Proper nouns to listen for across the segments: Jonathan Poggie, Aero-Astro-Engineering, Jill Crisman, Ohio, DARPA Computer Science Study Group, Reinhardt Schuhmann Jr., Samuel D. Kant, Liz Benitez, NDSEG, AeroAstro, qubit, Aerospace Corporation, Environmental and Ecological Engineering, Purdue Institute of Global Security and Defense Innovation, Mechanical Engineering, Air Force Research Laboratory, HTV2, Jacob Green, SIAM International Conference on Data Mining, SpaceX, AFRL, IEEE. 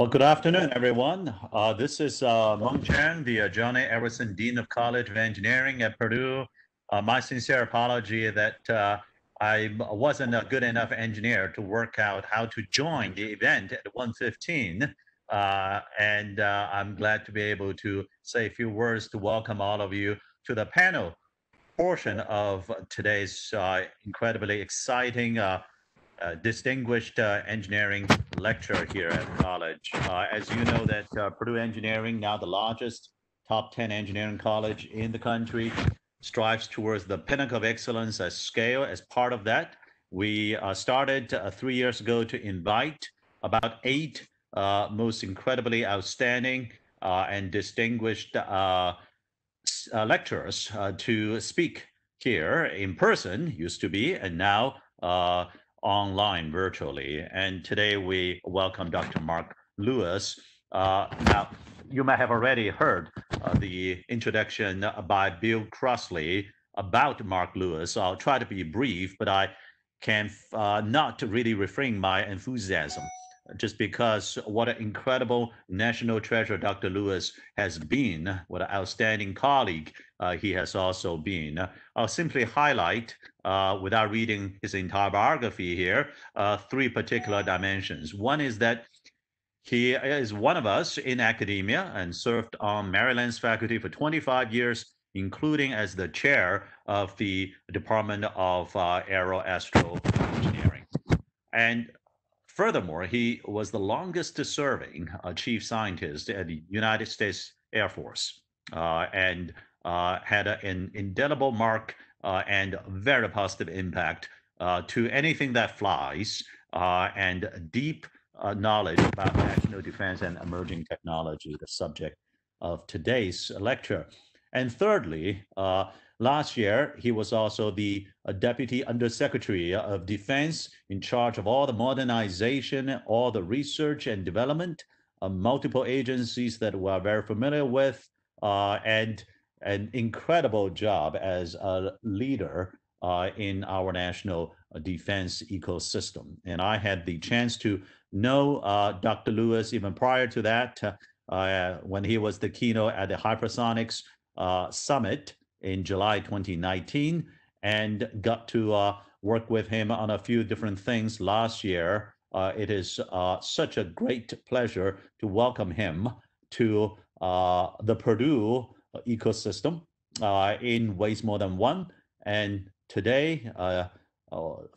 Well, good afternoon, everyone. This is Mong Chen, the Johnny Everson Dean of College of Engineering at Purdue. My sincere apology that I wasn't a good enough engineer to work out how to join the event at 1:15. I'm glad to be able to say a few words to welcome all of you to the panel portion of today's incredibly exciting, distinguished engineering lecture here at college. As you know that Purdue Engineering, now the largest top 10 engineering college in the country, strives towards the pinnacle of excellence at scale. As part of that, we started 3 years ago to invite about 8 most incredibly outstanding and distinguished lecturers to speak here in person, used to be, and now online virtually. And today we welcome Dr. Mark Lewis. Now, you might have already heard the introduction by Bill Crossley about Mark Lewis. I'll try to be brief, but I can not really refrain my enthusiasm, just because what an incredible national treasure Dr. Lewis has been, what an outstanding colleague he has also been. I'll simply highlight, without reading his entire biography here, 3 particular dimensions. One is that he is one of us in academia and served on Maryland's faculty for 25 years, including as the chair of the Department of Aero-Astro-Engineering. And furthermore, he was the longest serving chief scientist at the United States Air Force and had an indelible mark and very positive impact to anything that flies and deep knowledge about national defense and emerging technology, the subject of today's lecture. And thirdly, last year, he was also the Deputy Undersecretary of Defense in charge of all the modernization, all the research and development, multiple agencies that we're very familiar with, and an incredible job as a leader in our national defense ecosystem. And I had the chance to know Dr. Lewis even prior to that, when he was the keynote at the Hypersonics Summit in July 2019, and got to work with him on a few different things last year. It is such a great pleasure to welcome him to the Purdue ecosystem in ways more than one. And today,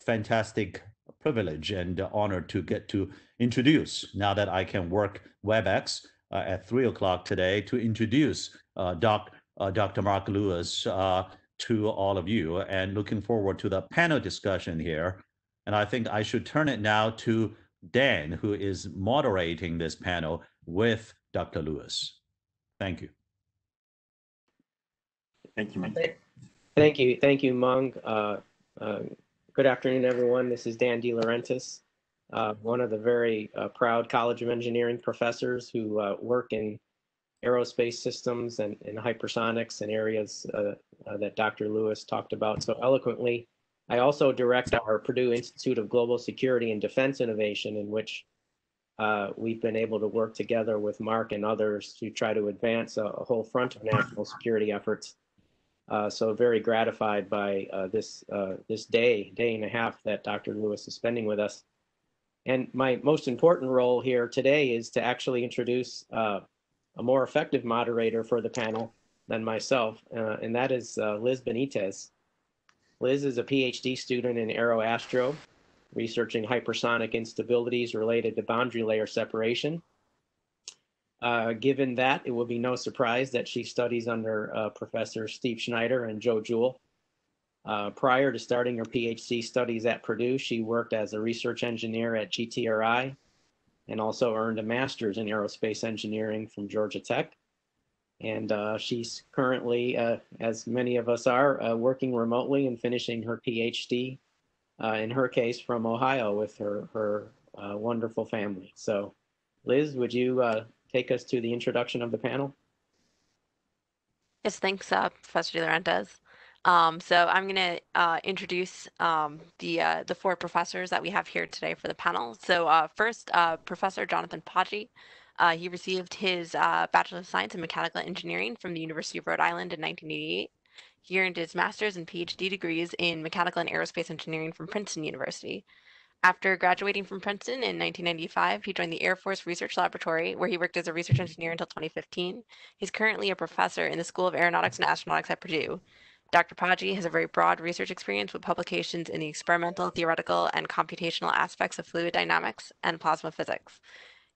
fantastic privilege and honor to get to introduce, now that I can work WebEx at 3 o'clock today, to introduce Dr. Mark Lewis to all of you, and looking forward to the panel discussion here. And I think I should turn it now to Dan, who is moderating this panel with Dr. Lewis. Thank you. Thank you, Mong. Thank you, Mong. Good afternoon, everyone. This is Dan DeLaurentis, one of the very proud College of Engineering professors who work in aerospace systems and hypersonics and areas that Dr. Lewis talked about so eloquently. I also direct our Purdue Institute of Global Security and Defense Innovation, in which we've been able to work together with Mark and others to try to advance a whole front of national security efforts. So very gratified by this day and a half that Dr. Lewis is spending with us. And my most important role here today is to actually introduce a more effective moderator for the panel than myself, and that is Liz Benitez. Liz is a PhD student in AeroAstro, researching hypersonic instabilities related to boundary layer separation. Given that, it will be no surprise that she studies under Professor Steve Schneider and Joe Jewell. Prior to starting her PhD studies at Purdue, she worked as a research engineer at GTRI, and also earned a master's in aerospace engineering from Georgia Tech. And she's currently, as many of us are, working remotely and finishing her PhD, in her case from Ohio, with her wonderful family. So Liz, would you take us to the introduction of the panel? Yes, thanks, Professor DeLaurentis. So I'm going to introduce the four professors that we have here today for the panel. So first, Professor Jonathan Poggie. He received his Bachelor of Science in Mechanical Engineering from the University of Rhode Island in 1988. He earned his master's and PhD degrees in Mechanical and Aerospace Engineering from Princeton University. After graduating from Princeton in 1995, he joined the Air Force Research Laboratory, where he worked as a research engineer until 2015. He's currently a professor in the School of Aeronautics and Astronautics at Purdue. Dr. Poggie has a very broad research experience with publications in the experimental, theoretical, and computational aspects of fluid dynamics and plasma physics.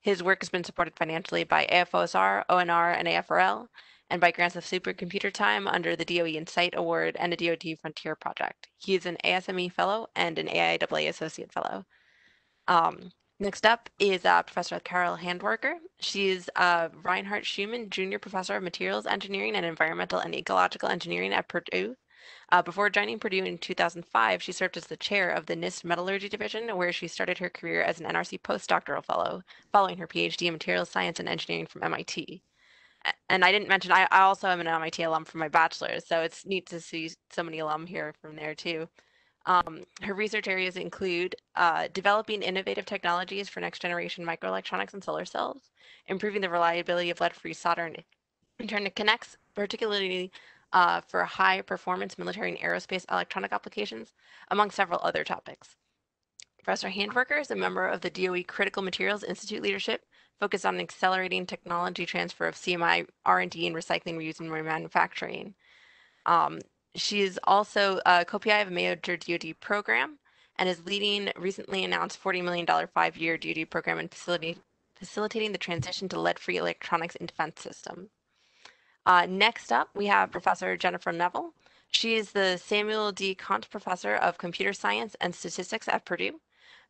His work has been supported financially by AFOSR, ONR, and AFRL, and by grants of supercomputer time under the DOE INCITE Award and a DOD Frontier Project. He is an ASME Fellow and an AIAA Associate Fellow. Next up is Professor Carol Handwerker. She is Reinhard Schumann Junior Professor of Materials Engineering and Environmental and Ecological Engineering at Purdue. Before joining Purdue in 2005, she served as the chair of the NIST Metallurgy Division, where she started her career as an NRC postdoctoral fellow, following her PhD in Materials Science and Engineering from MIT. And I didn't mention, I also am an MIT alum from my bachelor's, so it's neat to see so many alum here from there too. Her research areas include developing innovative technologies for next generation microelectronics and solar cells, improving the reliability of lead-free solder and interconnects, particularly for high performance military and aerospace electronic applications, among several other topics. Professor Handwerker is a member of the DOE Critical Materials Institute leadership, focused on accelerating technology transfer of CMI, R&D, and recycling, reuse, and remanufacturing. She is also a co-PI of a major DOD program and is leading recently announced $40 million 5-year DOD program in facilitating the transition to lead-free electronics in defense systems. Next up, we have Professor Jennifer Neville. She is the Samuel D. Kant Professor of Computer Science and Statistics at Purdue.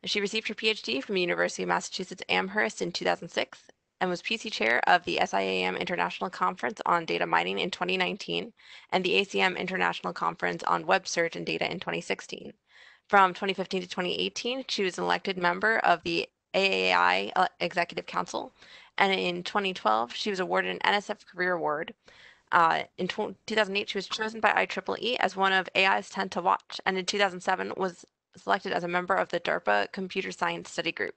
She received her PhD from the University of Massachusetts Amherst in 2006 and was PC Chair of the SIAM International Conference on Data Mining in 2019 and the ACM International Conference on Web Search and Data in 2016. From 2015 to 2018, she was an elected member of the AAI Executive Council, and in 2012, she was awarded an NSF Career Award. In 2008, she was chosen by IEEE as one of AI's 10 to watch, and in 2007 was selected as a member of the DARPA Computer Science Study Group.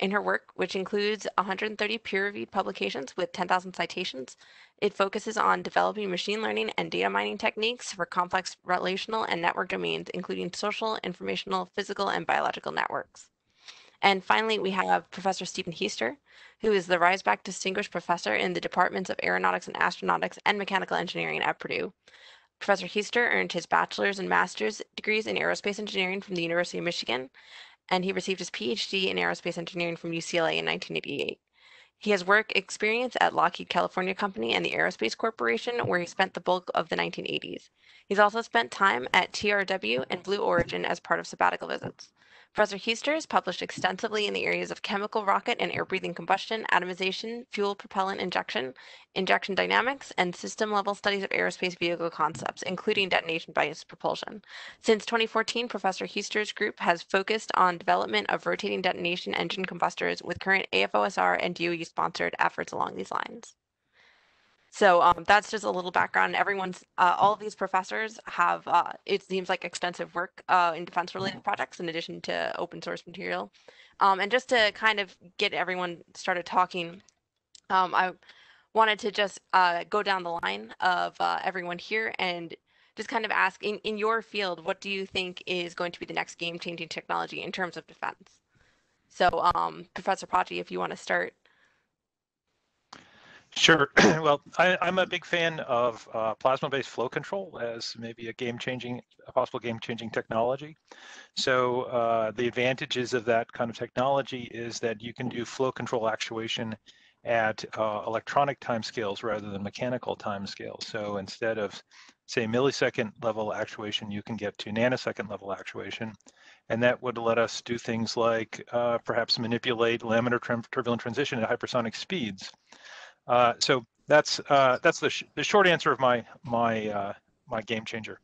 In her work, which includes 130 peer-reviewed publications with 10,000 citations, it focuses on developing machine learning and data mining techniques for complex relational and network domains, including social, informational, physical, and biological networks. And finally, we have Professor Stephen Heister, who is the Riseback Distinguished Professor in the Departments of Aeronautics and Astronautics and Mechanical Engineering at Purdue. Professor Heister earned his bachelor's and master's degrees in aerospace engineering from the University of Michigan, and he received his PhD in aerospace engineering from UCLA in 1988. He has work experience at Lockheed California Company and the Aerospace Corporation, where he spent the bulk of the 1980s. He's also spent time at TRW and Blue Origin as part of sabbatical visits. Professor Heister has published extensively in the areas of chemical rocket and air-breathing combustion, atomization, fuel propellant injection, injection dynamics, and system-level studies of aerospace vehicle concepts, including detonation bias propulsion. Since 2014, Professor Heister's group has focused on development of rotating detonation engine combustors with current AFOSR and DOE-sponsored efforts along these lines. So that's just a little background. Everyone's, all of these professors have, it seems like, extensive work in defense-related projects in addition to open source material. And just to kind of get everyone started talking, I wanted to just go down the line of everyone here and just kind of ask, in your field, what do you think is going to be the next game-changing technology in terms of defense? So Professor Poggie, if you want to start. Sure. Well, I'm a big fan of plasma-based flow control as maybe a game-changing, a possible game-changing technology. So the advantages of that kind of technology is that you can do flow control actuation at electronic timescales rather than mechanical timescales. So instead of, say, millisecond level actuation, you can get to nanosecond level actuation. And that would let us do things like perhaps manipulate laminar turbulent transition at hypersonic speeds. So that's the short answer of my game changer.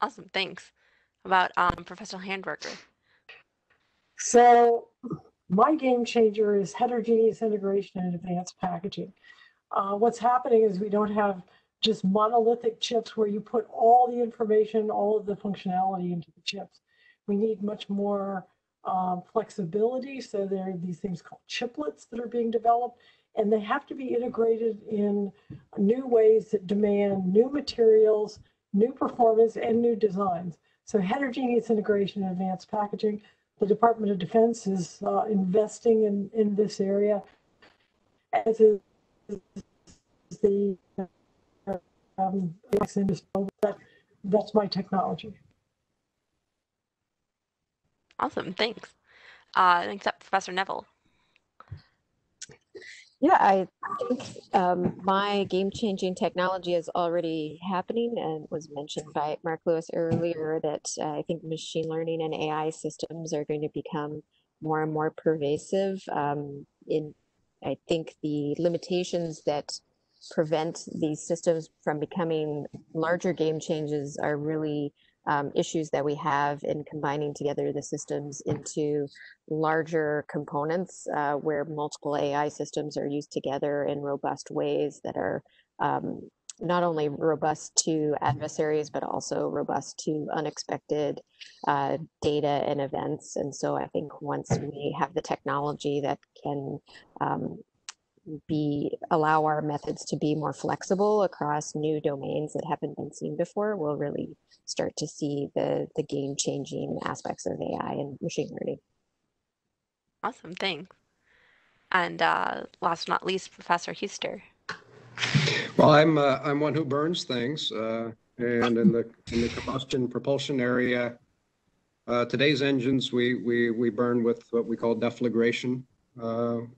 Awesome, thanks. About Professor Handwerker. So my game changer is heterogeneous integration and advanced packaging. What's happening is we don't have just monolithic chips where you put all the information, all of the functionality into the chips. We need much more flexibility. So there are these things called chiplets that are being developed, and they have to be integrated in new ways that demand new materials, new performance, and new designs. So heterogeneous integration and advanced packaging. The Department of Defense is investing in this area, as is the industry. That's my technology. Awesome, thanks. Next up, Professor Neville. Yeah, I think my game-changing technology is already happening and was mentioned by Mark Lewis earlier that I think machine learning and AI systems are going to become more and more pervasive. I think the limitations that prevent these systems from becoming larger game changes are really issues that we have in combining together the systems into larger components where multiple AI systems are used together in robust ways that are not only robust to adversaries, but also robust to unexpected data and events. And so I think once we have the technology that can allow our methods to be more flexible across new domains that haven't been seen before, we'll really start to see the game-changing aspects of AI and machine learning. Awesome, thanks. And last but not least, Professor Heister. Well, I'm one who burns things, and in the combustion propulsion area, today's engines we burn with what we call deflagration,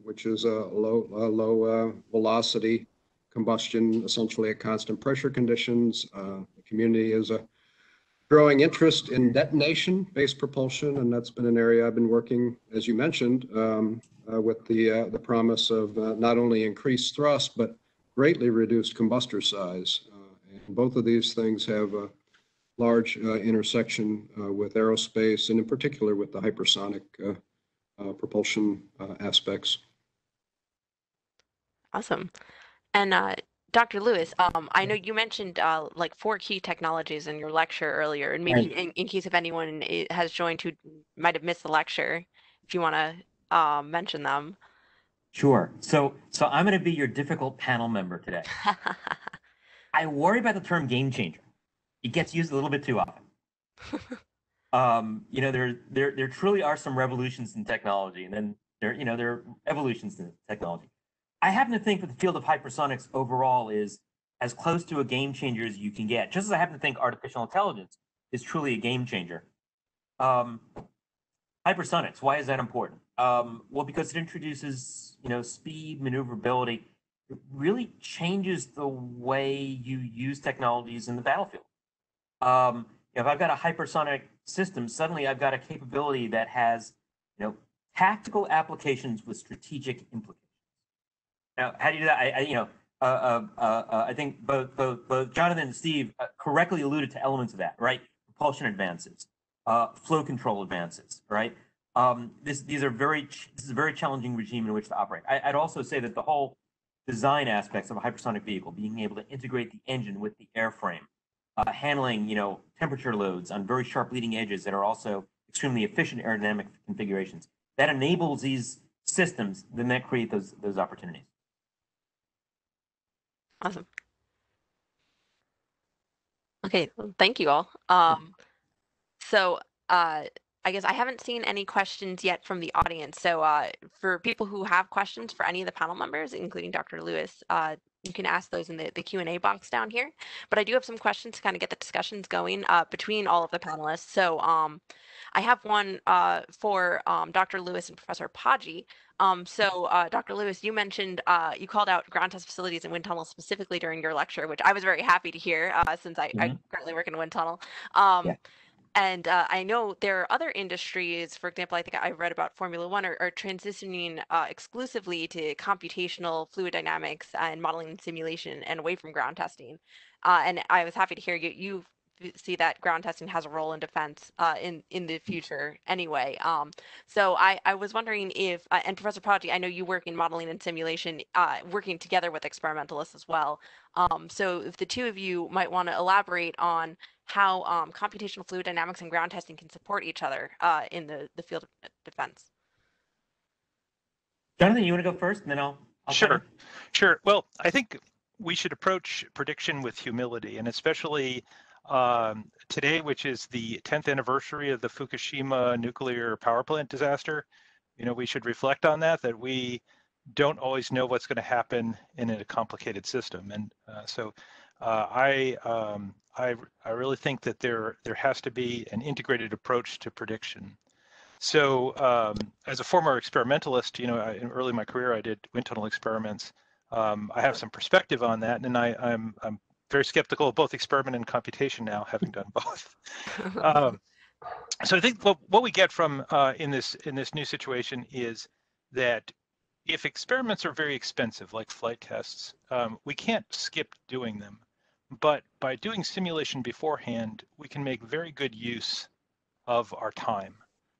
which is a low velocity combustion, essentially at constant pressure conditions. The community is a growing interest in detonation-based propulsion, and that's been an area I've been working, as you mentioned, with the promise of not only increased thrust but greatly reduced combustor size. And both of these things have a large intersection with aerospace, and in particular with the hypersonic propulsion aspects. Awesome, and Dr. Lewis, I know you mentioned like 4 key technologies in your lecture earlier, and maybe in case if anyone has joined who might have missed the lecture, if you want to mention them. Sure. So I'm going to be your difficult panel member today. I worry about the term game changer. It gets used a little bit too often. You know, there truly are some revolutions in technology, and then there are evolutions in technology. I happen to think that the field of hypersonics overall is as close to a game changer as you can get, just as I happen to think artificial intelligence is truly a game changer. Hypersonics, why is that important? Well, because it introduces, speed, maneuverability. It really changes the way you use technologies in the battlefield. If I've got a hypersonic system, suddenly I've got a capability that has, tactical applications with strategic implications. Now, how do you do that? I think both Jonathan and Steve correctly alluded to elements of that, right? Propulsion advances, flow control advances, right? This is a very challenging regime in which to operate. I'd also say that the whole design aspects of a hypersonic vehicle, being able to integrate the engine with the airframe, handling, temperature loads on very sharp leading edges that are also extremely efficient aerodynamic configurations, that enables these systems, then that create those opportunities. Awesome. Okay, well, thank you all. I guess I haven't seen any questions yet from the audience. So for people who have questions for any of the panel members, including Dr. Lewis, you can ask those in the Q&A box down here. But I do have some questions to kind of get the discussions going between all of the panelists. So I have one for Dr. Lewis and Professor Poggie. Dr. Lewis, you mentioned, you called out ground test facilities and wind tunnels specifically during your lecture, which I was very happy to hear since I currently work in a wind tunnel. And I know there are other industries, for example, I think I read about Formula One are transitioning exclusively to computational fluid dynamics and modeling and simulation and away from ground testing. And I was happy to hear you see that ground testing has a role in defense in the future anyway. So I was wondering if, and Professor Poggie, I know you work in modeling and simulation, working together with experimentalists as well. So if the two of you might want to elaborate on how computational fluid dynamics and ground testing can support each other in the field of defense. Jonathan, you want to go first, and then I'll Sure. Well, I think we should approach prediction with humility, and especially today, which is the 10th anniversary of the Fukushima nuclear power plant disaster. You know, we should reflect on that, that we don't always know what's going to happen in a complicated system. And so I really think that there has to be an integrated approach to prediction. So as a former experimentalist, you know, early in my career, I did wind tunnel experiments. I have some perspective on that, and I'm very skeptical of both experiment and computation now, having done both. So I think what we get from in this new situation is that if experiments are very expensive, like flight tests, we can't skip doing them. But by doing simulation beforehand, we can make very good use of our time.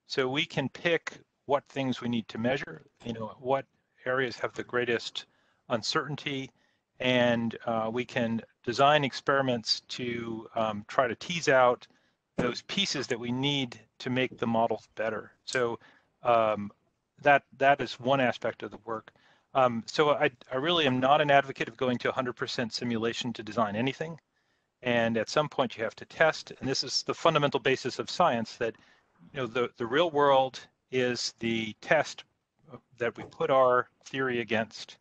So we can pick what things we need to measure, you know, what areas have the greatest uncertainty, and we can design experiments to try to tease out those pieces that we need to make the models better. So that is one aspect of the work. So I really am not an advocate of going to 100% simulation to design anything. And at some point you have to test, and this is the fundamental basis of science, that you know, the real world is the test that we put our theory against.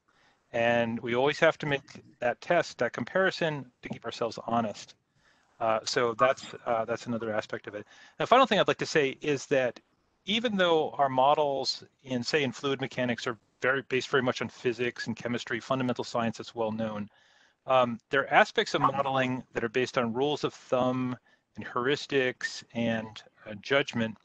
And we always have to make that test, that comparison, to keep ourselves honest. So that's another aspect of it. The final thing I'd like to say is that even though our models in, say, in fluid mechanics are based very much on physics and chemistry, fundamental science that's well known, there are aspects of modeling that are based on rules of thumb and heuristics and judgment.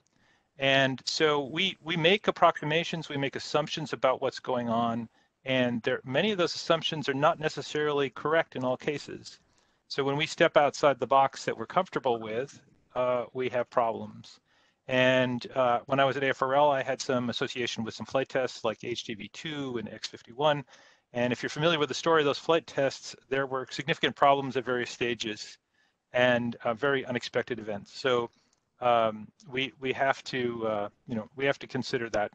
And so we make approximations, we make assumptions about what's going on, and many of those assumptions are not necessarily correct in all cases. So when we step outside the box that we're comfortable with, we have problems. And when I was at AFRL, I had some association with some flight tests like HTV2 and X51. And if you're familiar with the story of those flight tests, there were significant problems at various stages and very unexpected events. So we have to you know, we have to consider that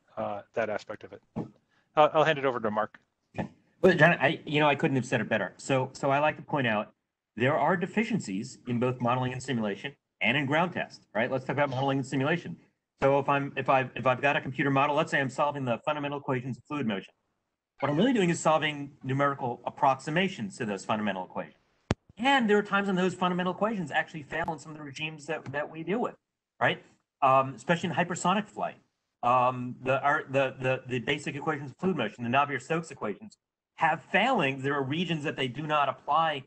that aspect of it. I'll hand it over to Mark. Okay. Well, John, I couldn't have said it better. So I like to point out there are deficiencies in both modeling and simulation and in ground test, right? Let's talk about modeling and simulation. So if I've got a computer model, let's say I'm solving the fundamental equations of fluid motion. What I'm really doing is solving numerical approximations to those fundamental equations. And there are times when those fundamental equations actually fail in some of the regimes that we deal with, right? Especially in hypersonic flight. The basic equations of fluid motion, the Navier-Stokes equations, have failings. There are regions that they do not apply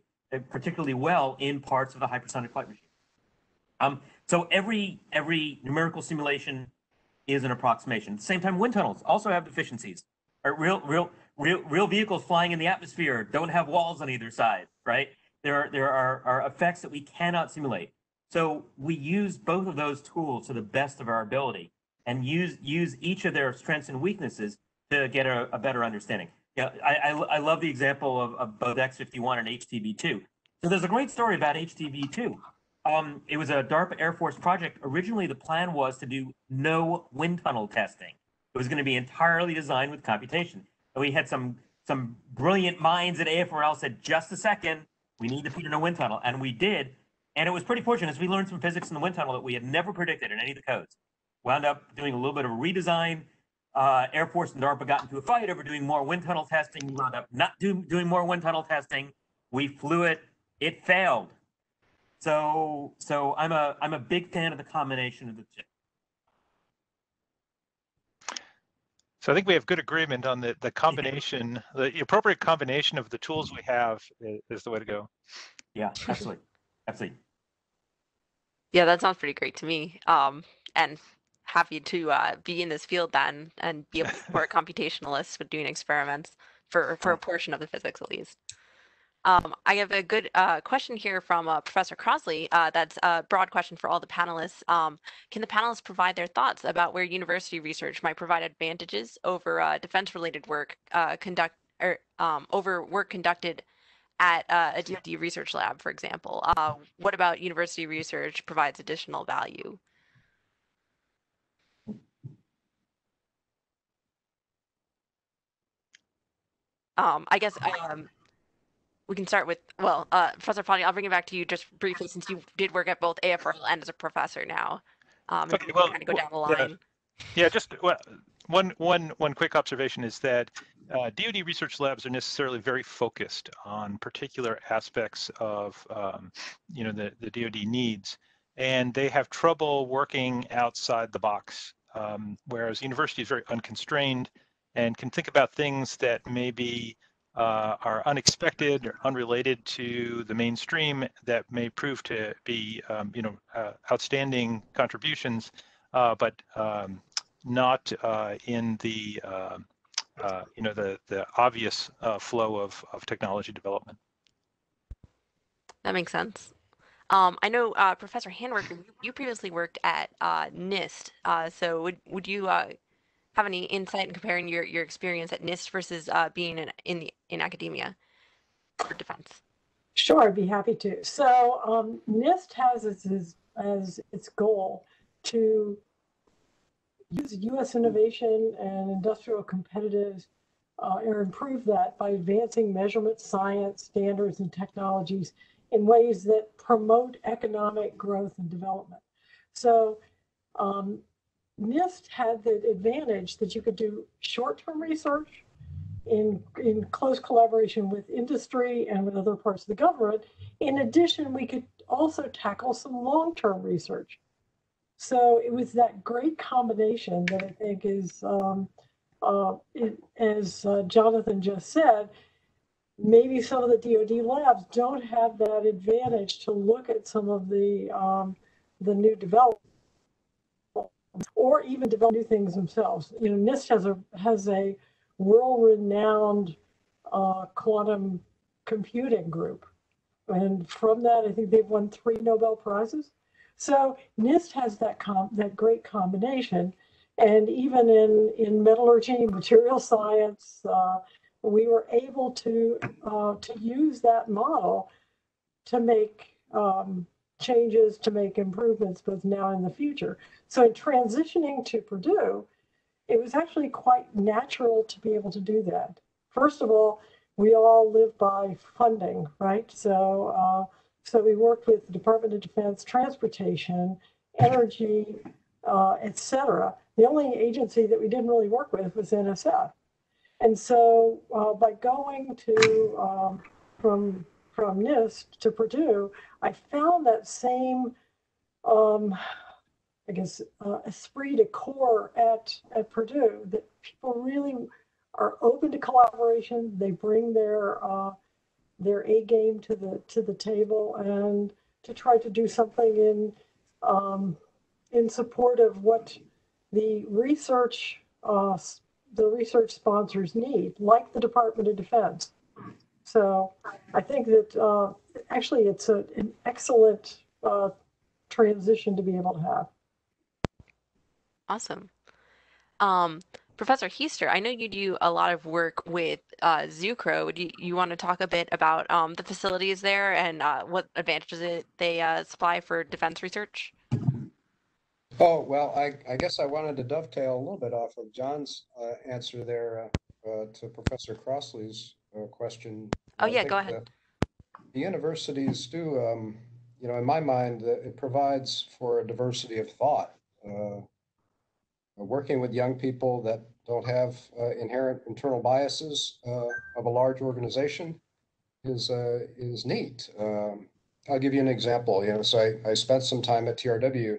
particularly well in parts of the hypersonic flight regime. So every numerical simulation is an approximation. At the same time, wind tunnels also have deficiencies. Real vehicles flying in the atmosphere don't have walls on either side, right? There are effects that we cannot simulate. So we use both of those tools to the best of our ability and use each of their strengths and weaknesses to get a better understanding. Yeah, I love the example of both X51 and HTV2. So there's a great story about HTV2. It was a DARPA Air Force project. Originally, the plan was to do no wind tunnel testing. It was going to be entirely designed with computation. And we had some brilliant minds at AFRL said, just a second, we need to put in a wind tunnel. And we did. And it was pretty fortunate as we learned some physics in the wind tunnel that we had never predicted in any of the codes. Wound up doing a little bit of a redesign. Air Force and DARPA got into a fight over doing more wind tunnel testing. We wound up not doing more wind tunnel testing. We flew it. It failed. So I'm a big fan of the combination of the two. So I think we have good agreement on the combination, the appropriate combination of the tools we have is the way to go. Yeah, absolutely, absolutely. Yeah, that sounds pretty great to me. And happy to be in this field then and be a computationalist with doing experiments for a portion of the physics at least. I have a good question here from Professor Crossley. That's a broad question for all the panelists. Can the panelists provide their thoughts about where university research might provide advantages over defense-related work conducted at a DoD research lab, for example? What about university research provides additional value? I guess we can start with, well, Professor Poggie, I'll bring it back to you just briefly, since you did work at both AFRL and as a professor now. Okay, well, kind of go down the line. Yeah, just one quick observation is that DoD research labs are necessarily very focused on particular aspects of, you know, the DoD needs, and they have trouble working outside the box, whereas university is very unconstrained and can think about things that maybe are unexpected or unrelated to the mainstream that may prove to be, you know, outstanding contributions, but not in the, you know, the obvious flow of technology development. That makes sense. I know Professor Handwerker, you previously worked at NIST, so would you have any insight in comparing your experience at NIST versus being in academia for defense? Sure, I'd be happy to. So NIST has as its goal to use U.S. innovation and industrial competitiveness and improve that by advancing measurement science, standards, and technologies in ways that promote economic growth and development. So NIST had the advantage that you could do short-term research in close collaboration with industry and with other parts of the government. In addition, we could also tackle some long-term research. So it was that great combination that I think is, as Jonathan just said, maybe some of the DoD labs don't have that advantage to look at some of the new developments, or even develop new things themselves. You know, NIST has a world-renowned quantum computing group, and from that, I think they've won 3 Nobel prizes. So NIST has that great combination, and even in metallurgy, material science, we were able to use that model to make changes, to make improvements both now and in the future. So in transitioning to Purdue, it was actually quite natural to be able to do that. First of all, we all live by funding, right? So so we worked with the Department of Defense, Transportation, Energy, et cetera. The only agency that we didn't really work with was NSF. And so by going to from NIST to Purdue, I found that same, I guess, esprit de corps at Purdue, that people really are open to collaboration. They bring their A game to the table, and to try to do something in support of what the research sponsors need, like the Department of Defense. So I think that actually it's an excellent transition to be able to have. Awesome. Professor Heister, I know you do a lot of work with Zucro. Do you want to talk a bit about the facilities there and what advantages they supply for defense research? Oh, well, I guess I wanted to dovetail a little bit off of John's answer there to Professor Crossley's question. Oh, yeah, go ahead. The universities do, you know, in my mind, it provides for a diversity of thought. Working with young people that don't have inherent internal biases of a large organization is neat. I'll give you an example. You know, so I spent some time at TRW.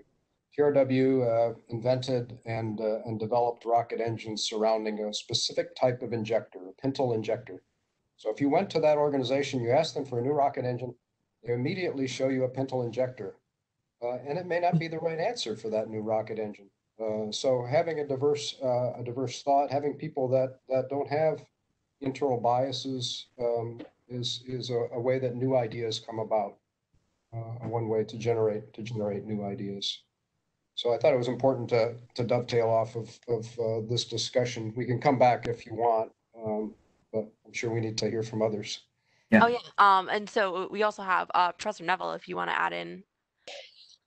TRW invented and developed rocket engines surrounding a specific type of injector, a pintle injector. So if you went to that organization, you asked them for a new rocket engine, they immediately show you a pintle injector. And it may not be the right answer for that new rocket engine. So having a diverse thought, having people that don't have internal biases is a way that new ideas come about, one way to generate new ideas. So I thought it was important to dovetail off of this discussion. We can come back if you want, but I'm sure we need to hear from others. Yeah. Oh, yeah. And so we also have Professor Neville, if you want to add in.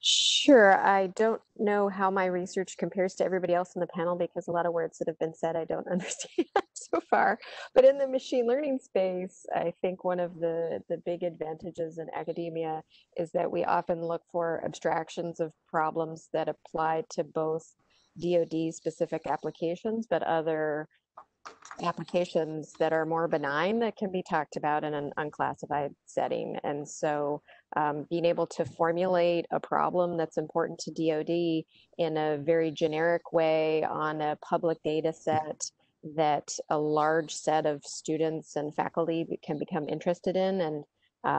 Sure. I don't know how my research compares to everybody else in the panel, because a lot of words that have been said I don't understand so far. But in the machine learning space, I think one of the big advantages in academia is that we often look for abstractions of problems that apply to both DoD specific applications, but other applications that are more benign that can be talked about in an unclassified setting. And so being able to formulate a problem that's important to DoD in a very generic way on a public data set that a large set of students and faculty can become interested in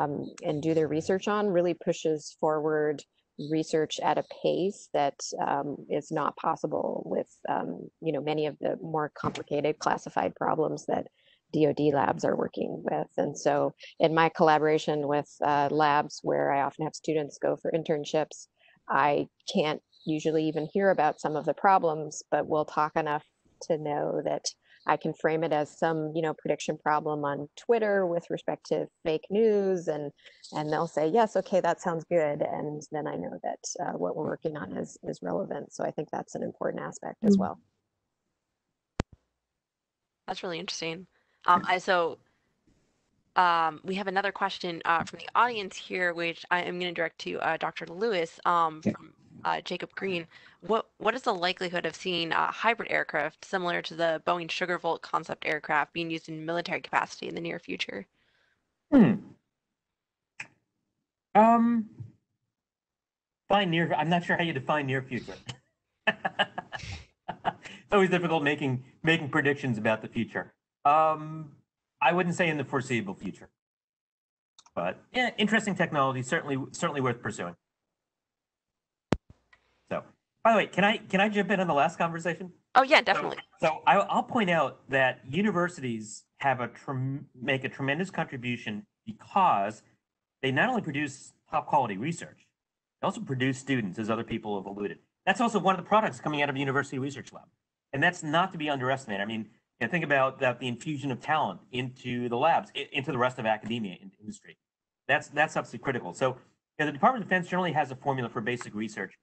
and do their research on really pushes forward research at a pace that is not possible with you know, many of the more complicated classified problems that DoD labs are working with. And so in my collaboration with labs where I often have students go for internships, I can't usually even hear about some of the problems, but we'll talk enough to know that I can frame it as some, you know, prediction problem on Twitter with respect to fake news, and they'll say, yes, okay, that sounds good. And then I know that what we're working on is relevant. So I think that's an important aspect as well. That's really interesting. We have another question from the audience here, which I am going to direct to Dr. Lewis from Jacob Green. What is the likelihood of seeing hybrid aircraft similar to the Boeing Sugar Volt concept aircraft being used in military capacity in the near future? I'm not sure how you define near future. It's always difficult making predictions about the future. I wouldn't say in the foreseeable future, but yeah, interesting technology, certainly worth pursuing. So, by the way, can I jump in on the last conversation? Oh yeah, definitely. So I'll point out that universities have make a tremendous contribution, because they not only produce top quality research, they also produce students, as other people have alluded. That's also one of the products coming out of the University Research Lab, and that's not to be underestimated. I mean, and think about that, the infusion of talent into the labs, into the rest of academia, into industry. That's absolutely critical. So the Department of Defense generally has a formula for basic research.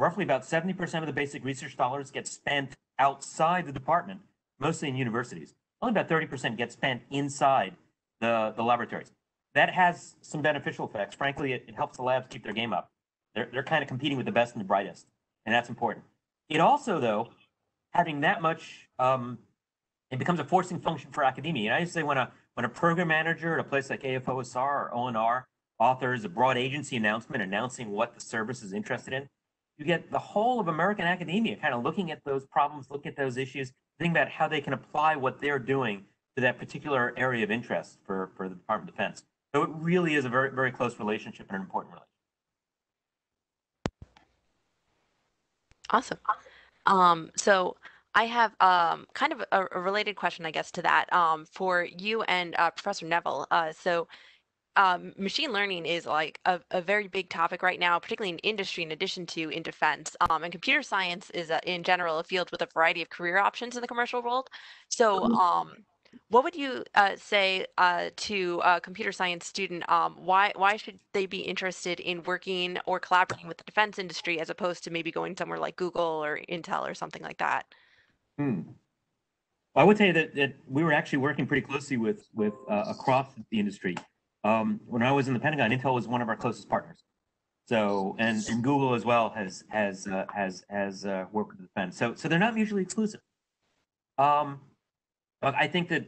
Roughly about 70% of the basic research dollars get spent outside the department, mostly in universities. Only about 30% get spent inside the laboratories. That has some beneficial effects. Frankly, it helps the labs keep their game up. They're kind of competing with the best and the brightest, and that's important. It also, though, having that much, it becomes a forcing function for academia. And I say when a program manager at a place like AFOSR or ONR authors a broad agency announcement announcing what the service is interested in, you get the whole of American academia kind of looking at those problems, looking at those issues, thinking about how they can apply what they're doing to that particular area of interest for the Department of Defense. So it really is a very, very close relationship and an important relationship. Awesome. So I have kind of a related question, I guess, to that for you and Professor Neville. Machine learning is like a very big topic right now, particularly in industry in addition to in defense. And computer science is, in general, a field with a variety of career options in the commercial world. So what would you say to a computer science student? Why should they be interested in working or collaborating with the defense industry as opposed to maybe going somewhere like Google or Intel or something like that? Well, I would tell you that we were actually working pretty closely with across the industry. When I was in the Pentagon, Intel was one of our closest partners. So, and Google as well has worked with the defense. So they're not mutually exclusive. But I think that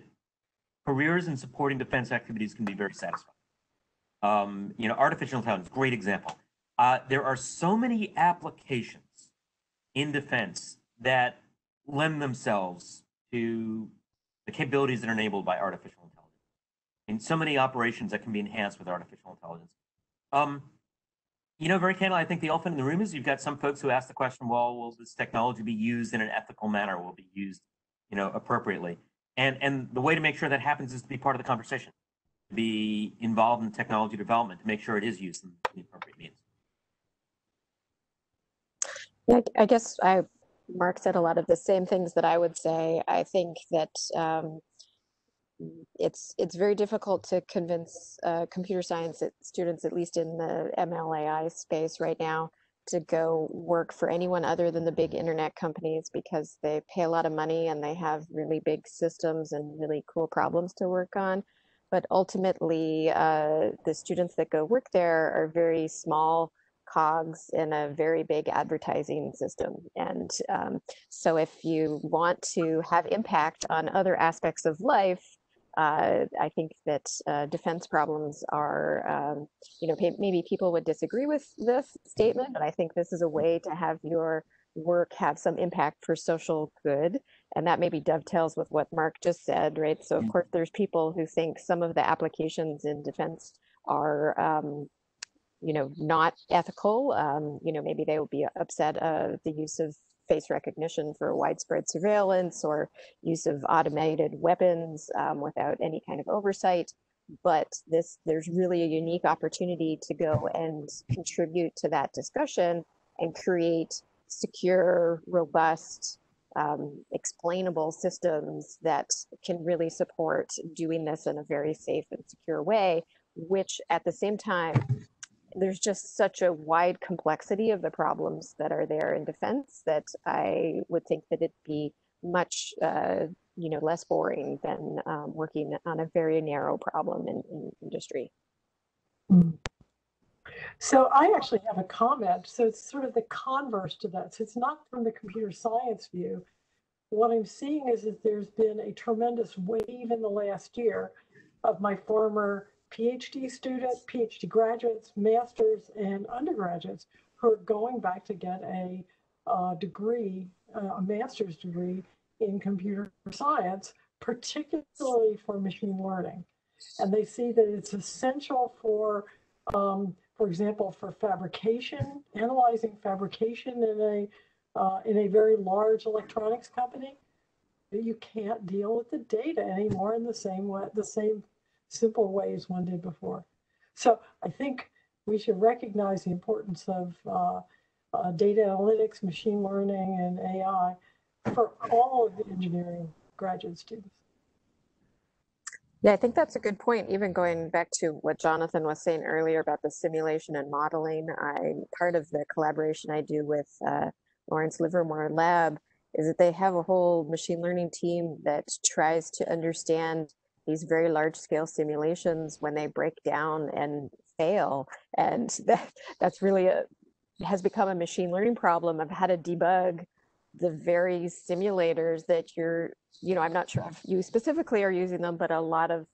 careers in supporting defense activities can be very satisfying. You know, artificial intelligence, great example. There are so many applications in defense that lend themselves to the capabilities that are enabled by artificial intelligence, and so many operations that can be enhanced with artificial intelligence. You know, very candidly, I think the elephant in the room is you've got some folks who ask the question, well, will this technology be used in an ethical manner? Will it be used, you know, appropriately? And the way to make sure that happens is to be part of the conversation. be involved in technology development to make sure it is used in the appropriate means. Yeah, I guess Mark said a lot of the same things that I would say. I think that it's very difficult to convince computer science students, at least in the MLAI space right now, to go work for anyone other than the big internet companies, because they pay a lot of money and they have really big systems and really cool problems to work on. But ultimately, the students that go work there are very small cogs in a very big advertising system. And so if you want to have impact on other aspects of life, I think that defense problems are, you know, maybe people would disagree with this statement, but I think this is a way to have your work have some impact for social good. And that maybe dovetails with what Mark just said, right? So of course, there's people who think some of the applications in defense are, you know, not ethical. You know, maybe they will be upset at the use of face recognition for widespread surveillance or use of automated weapons without any kind of oversight. But there's really a unique opportunity to go and contribute to that discussion and create secure, robust, explainable systems that can really support doing this in a very safe and secure way, which at the same time, there's just such a wide complexity of the problems that are there in defense that I would think that it'd be much, you know, less boring than working on a very narrow problem in industry. So I actually have a comment. So it's sort of the converse to that. So it's not from the computer science view. What I'm seeing is that there's been a tremendous wave in the last year of my former PhD students, PhD graduates, masters, and undergraduates who are going back to get a degree, a master's degree in computer science, particularly for machine learning. And they see that it's essential for example, for fabrication, analyzing fabrication in a very large electronics company. You can't deal with the data anymore in the same way, the same simple ways one did before. So I think we should recognize the importance of data analytics, machine learning, and AI for all of the engineering graduate students. Yeah, I think that's a good point. Even going back to what Jonathan was saying earlier about the simulation and modeling, part of the collaboration I do with Lawrence Livermore Lab is that they have a whole machine learning team that tries to understand these very large scale simulations when they break down and fail. And that's really has become a machine learning problem of how to debug the very simulators that you're, you know, I'm not sure if you specifically are using them, but a lot of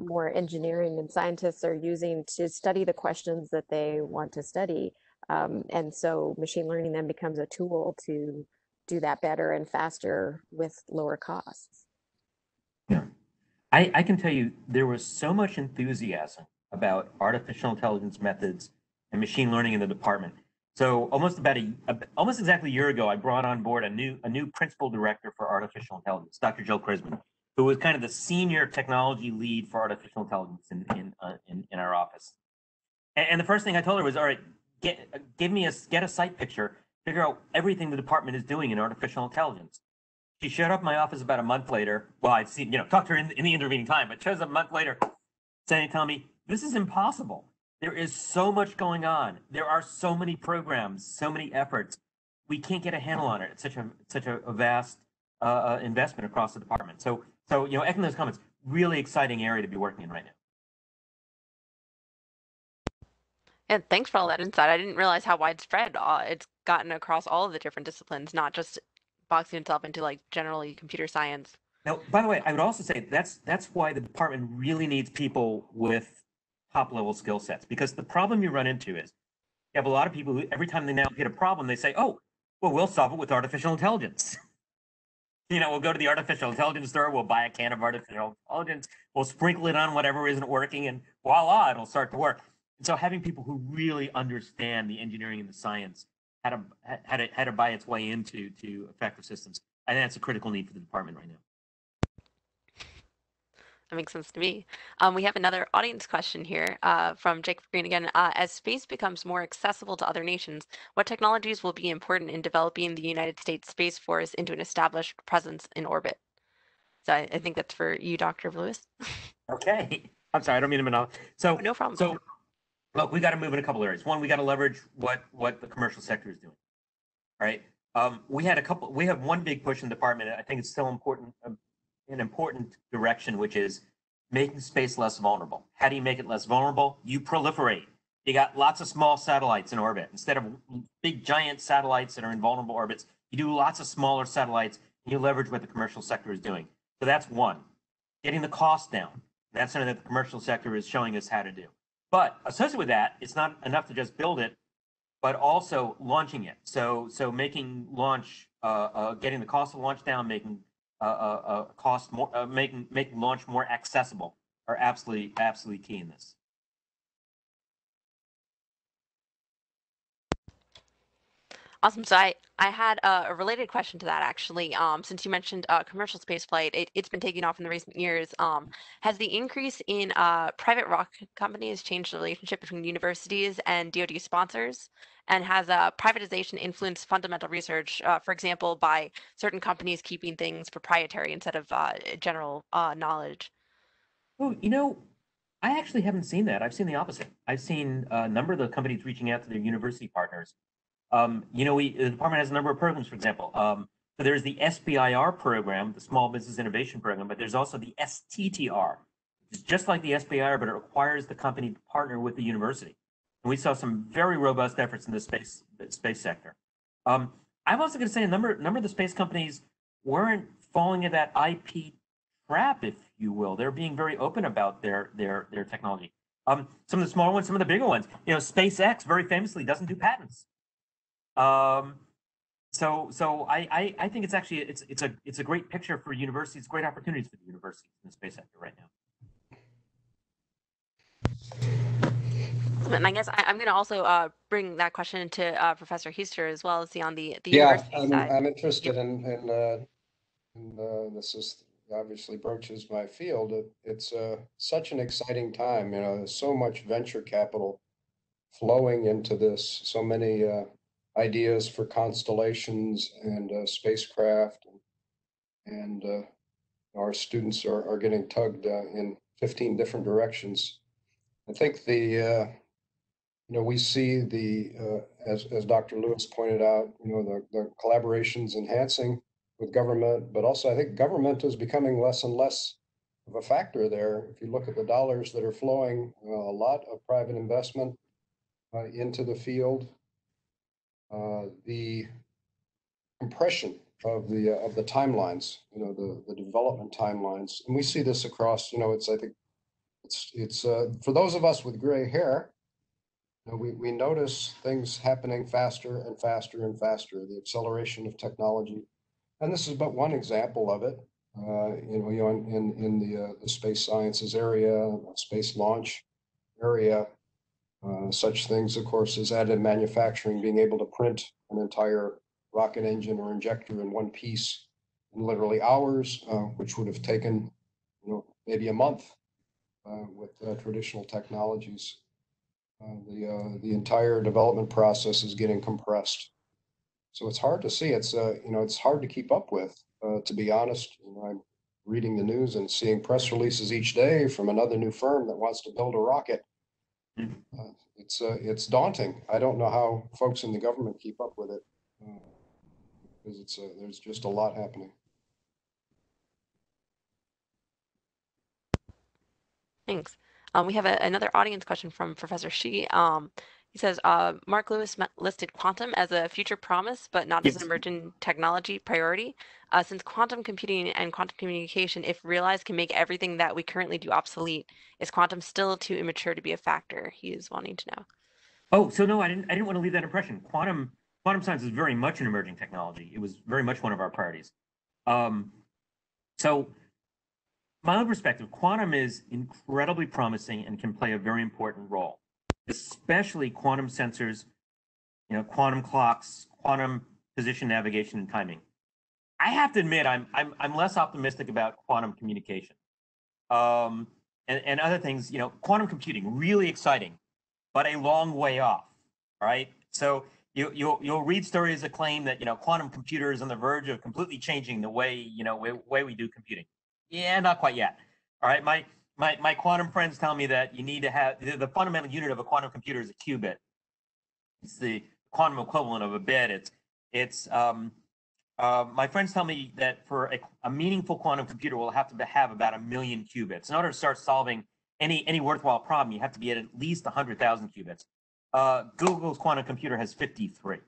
more engineering and scientists are using to study the questions that they want to study. And so machine learning then becomes a tool to do that better and faster with lower costs. Yeah. I can tell you there was so much enthusiasm about artificial intelligence methods and machine learning in the department. So almost almost exactly a year ago, I brought on board a new principal director for artificial intelligence, Dr. Jill Crisman, who was kind of the senior technology lead for artificial intelligence in our office. And the first thing I told her was, all right, get a site picture, figure out everything the department is doing in artificial intelligence. She showed up in my office about a month later. Well, I'd seen, you know, talked to her in the intervening time, but shows up a month later saying, telling me, this is impossible. There is so much going on. There are so many programs, so many efforts. We can't get a handle on it. It's such a vast investment across the department. So you know, echoing those comments, really exciting area to be working in right now. And thanks for all that insight. I didn't realize how widespread it's gotten across all of the different disciplines, not just boxing itself into like generally computer science. Now, by the way, I would also say that's why the department really needs people with top level skill sets, because the problem you run into is you have a lot of people who every time they now hit a problem, they say, oh, well, we'll solve it with artificial intelligence. You know, we'll go to the artificial intelligence store, we'll buy a can of artificial intelligence, we'll sprinkle it on whatever isn't working, and voila, it'll start to work. And so having people who really understand the engineering and the science, how to buy its way into effective systems. I think that's a critical need for the department right now. That makes sense to me. We have another audience question here from Jake Green again. As space becomes more accessible to other nations, what technologies will be important in developing the United States Space Force into an established presence in orbit? So I think that's for you, Dr. Lewis. Okay. I'm sorry, I don't mean to monopolize. So no problem. So look, we got to move in a couple areas. One, we got to leverage what the commercial sector is doing. All right. We have one big push in the department. I think it's still important. An important direction, which is making space less vulnerable. How do you make it less vulnerable? You proliferate. You got lots of small satellites in orbit. Instead of big giant satellites that are in vulnerable orbits, you do lots of smaller satellites and you leverage what the commercial sector is doing. So that's one, getting the cost down. That's something that the commercial sector is showing us how to do. But associated with that, it's not enough to just build it, but also launching it. So making launch, getting the cost of launch down, making cost more, making launch more accessible are absolutely key in this. Awesome. So I had a related question to that, actually. Since you mentioned commercial spaceflight, it's been taking off in the recent years. Has the increase in private rocket companies changed the relationship between universities and DoD sponsors? And has privatization influenced fundamental research, for example, by certain companies keeping things proprietary instead of general knowledge? Well, you know, I actually haven't seen that. I've seen the opposite. I've seen a number of the companies reaching out to their university partners. You know, the department has a number of programs, for example. So there's the SBIR program, the Small Business Innovation Program, but there's also the STTR. It's just like the SBIR, but it requires the company to partner with the university. And we saw some very robust efforts in the space sector. I'm also going to say a number of the space companies weren't falling into that IP trap, if you will. They're being very open about their technology. Some of the smaller ones, some of the bigger ones. You know, SpaceX very famously doesn't do patents. So I think it's actually it's a great picture for universities, great opportunities for the universities in the space sector right now. And I guess I'm going to also bring that question to Professor Heister as well as on the university side. I'm interested in this is obviously broaches my field. It's such an exciting time. You know, there's so much venture capital flowing into this. So many ideas for constellations and spacecraft, and our students are getting tugged in 15 different directions. I think we see as Dr. Lewis pointed out, you know, the collaborations enhancing with government, but also I think government is becoming less and less of a factor there. If you look at the dollars that are flowing, a lot of private investment into the field. The compression of the timelines, you know, the development timelines, and we see this across. You know, I think it's for those of us with gray hair, you know, we notice things happening faster and faster and faster. The acceleration of technology, and this is but one example of it. In the space sciences area, space launch area. Such things, of course, as additive manufacturing, being able to print an entire rocket engine or injector in one piece in literally hours, which would have taken, you know, maybe a month with traditional technologies. The entire development process is getting compressed, so it's hard to see. It's hard to keep up with. To be honest, you know, I'm reading the news and seeing press releases each day from another new firm that wants to build a rocket. It's daunting. I don't know how folks in the government keep up with it, because there's just a lot happening. Thanks. We have another audience question from Professor Shi. He says, Mark Lewis listed quantum as a future promise, but not as an emerging technology priority. Since quantum computing and quantum communication, if realized, can make everything that we currently do obsolete, is quantum still too immature to be a factor? He is wanting to know. Oh, so no, I didn't want to leave that impression. Quantum science is very much an emerging technology. It was very much one of our priorities. So my own perspective, quantum is incredibly promising and can play a very important role. Especially quantum sensors, you know, quantum clocks, quantum position navigation and timing. I have to admit, I'm less optimistic about quantum communication. and other things. You know, quantum computing, really exciting, but a long way off. All right. So you'll read stories that claim that, you know, quantum computers on the verge of completely changing the way, you know, way we do computing. Yeah, not quite yet. All right. My quantum friends tell me that you need to have the fundamental unit of a quantum computer is a qubit. It's the quantum equivalent of a bit. My friends tell me that for a meaningful quantum computer, we'll have to have about 1 million qubits. In order to start solving any worthwhile problem, you have to be at least 100,000 qubits. Google's quantum computer has 53.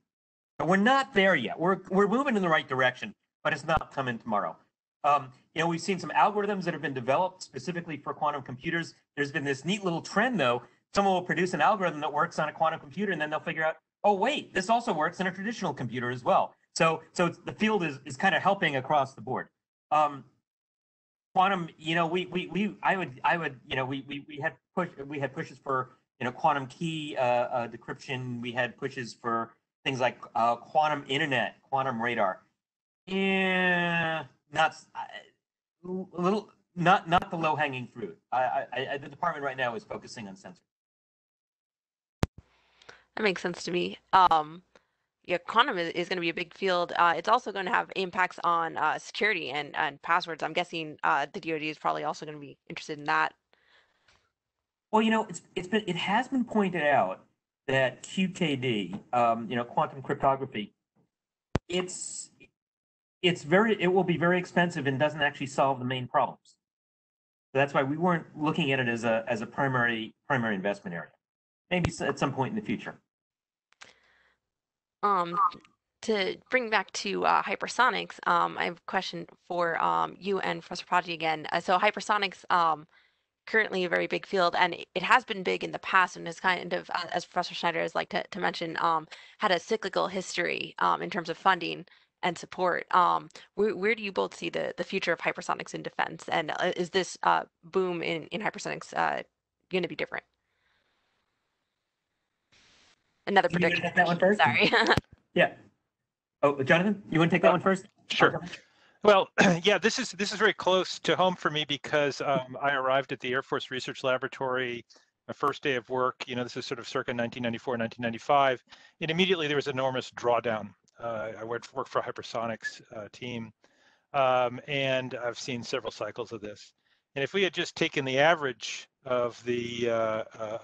But we're not there yet. We're moving in the right direction, but it's not coming tomorrow. You know, we've seen some algorithms that have been developed specifically for quantum computers. There's been this neat little trend, though. Someone will produce an algorithm that works on a quantum computer, and then they'll figure out, oh, wait, this also works on a traditional computer as well. So the field is kind of helping across the board. Quantum, you know, we had pushes for, you know, quantum key decryption. We had pushes for things like quantum internet, quantum radar. Yeah, not the low hanging fruit. The department right now is focusing on sensors. That makes sense to me. Yeah, quantum is going to be a big field. It's also going to have impacts on security and passwords. I'm guessing the DoD is probably also going to be interested in that. Well, you know, it has been pointed out that QKD, you know, quantum cryptography, it will be very expensive and doesn't actually solve the main problems. So that's why we weren't looking at it as a primary investment area. Maybe at some point in the future. To bring back to hypersonics, I have a question for you and Professor Poggie again. So hypersonics, currently a very big field, and it has been big in the past, and has kind of, as Professor Schneider has liked to mention, had a cyclical history in terms of funding and support. Where do you both see the future of hypersonics in defense, and is this boom in hypersonics going to be different? Another prediction. You want to take that one first? Sorry. Yeah. Oh, Jonathan, you want to take that one first? Sure. Well, yeah, this is very close to home for me because I arrived at the Air Force Research Laboratory, my first day of work. You know, this is sort of circa 1994, 1995, and immediately there was enormous drawdown. I worked for a hypersonics team, and I've seen several cycles of this. And if we had just taken the average of the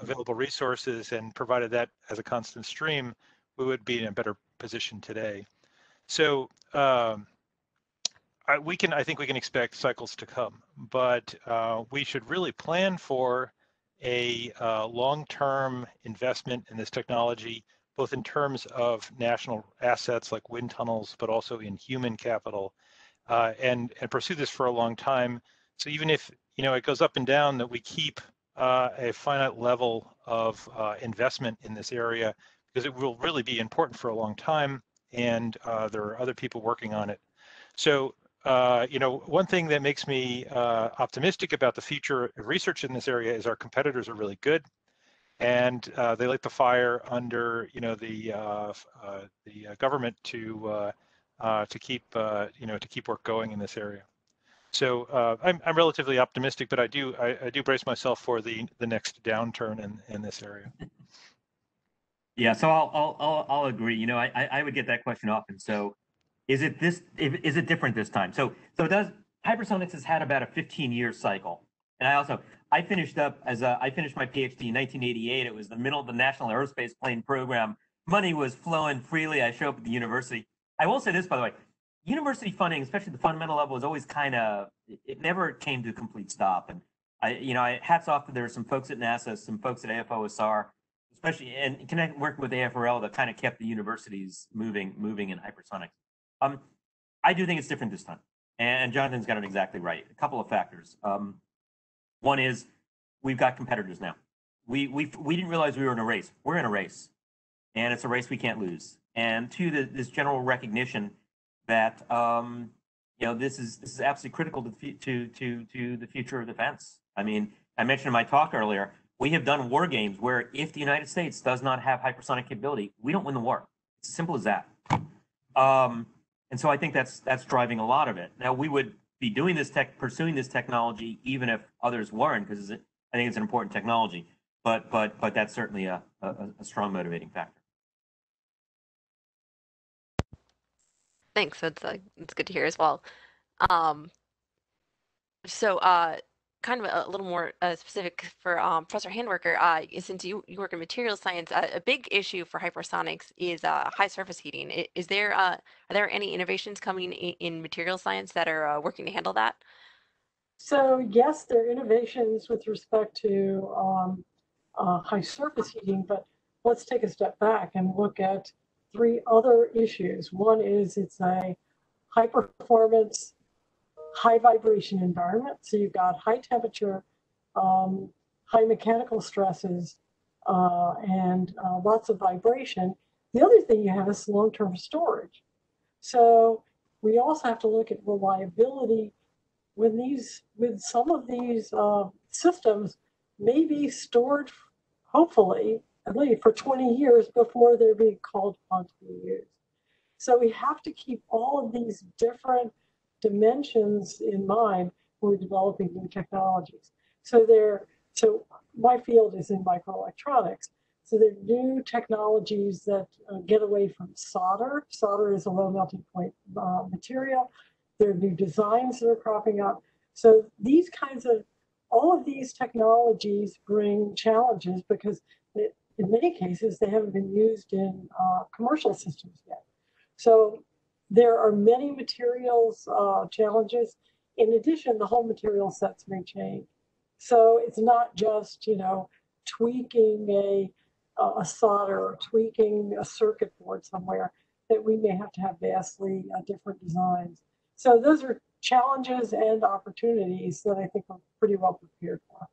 available resources and provided that as a constant stream, we would be in a better position today. So I think we can expect cycles to come, but we should really plan for a long-term investment in this technology, both in terms of national assets like wind tunnels, but also in human capital, and pursue this for a long time. So even if, you know, it goes up and down, that we keep a finite level of investment in this area, because it will really be important for a long time, and there are other people working on it. So, you know, one thing that makes me optimistic about the future of research in this area is our competitors are really good, and they light the fire under, you know, the government to keep work going in this area. So I'm relatively optimistic, but I do brace myself for the next downturn in this area. Yeah, so I'll agree. You know, I would get that question often. So, is it different this time? So does hypersonics has had about a 15-year cycle, and I finished up I finished my PhD in 1988. It was the middle of the National Aerospace Plane Program. Money was flowing freely. I showed up at the university. I will say this, by the way. University funding, especially the fundamental level, is always kind of, it never came to a complete stop. And I hats off to there are some folks at NASA, some folks at AFOSR, especially and connect working with AFRL that kind of kept the universities moving in hypersonics. I do think it's different this time, and Jonathan's got it exactly right. A couple of factors. One is we've got competitors now. We didn't realize we were in a race. We're in a race, and it's a race we can't lose. And two, this general recognition that you know, this is absolutely critical to the future of defense. I mean, I mentioned in my talk earlier, we have done war games where if the United States does not have hypersonic capability, we don't win the war. It's as simple as that. And so I think that's driving a lot of it. Now, we would be doing this tech, pursuing this technology, even if others weren't, because I think it's an important technology. But that's certainly a strong motivating factor. Thanks. It's good to hear as well. So kind of a little more specific for Professor Handwerker, since you work in materials science, a big issue for hypersonics is high surface heating. Are there any innovations coming in materials science that are working to handle that? So yes, there are innovations with respect to high surface heating, but let's take a step back and look at three other issues. One is it's a high performance, high vibration environment. So you've got high temperature, high mechanical stresses, and lots of vibration. The other thing you have is long-term storage. So we also have to look at reliability when these, with some of these systems may be stored, hopefully, at least for 20 years before they're being called upon to be used. So we have to keep all of these different dimensions in mind when we're developing new technologies. So my field is in microelectronics. So there are new technologies that get away from solder. Solder is a low melting point material. There are new designs that are cropping up. So these kinds of, all of these technologies bring challenges because in many cases they haven't been used in commercial systems yet. So there are many materials challenges. In addition, the whole material sets may change. So it's not just, you know, tweaking a solder or tweaking a circuit board somewhere, that we may have to have vastly different designs. So those are challenges and opportunities that I think we're pretty well prepared for.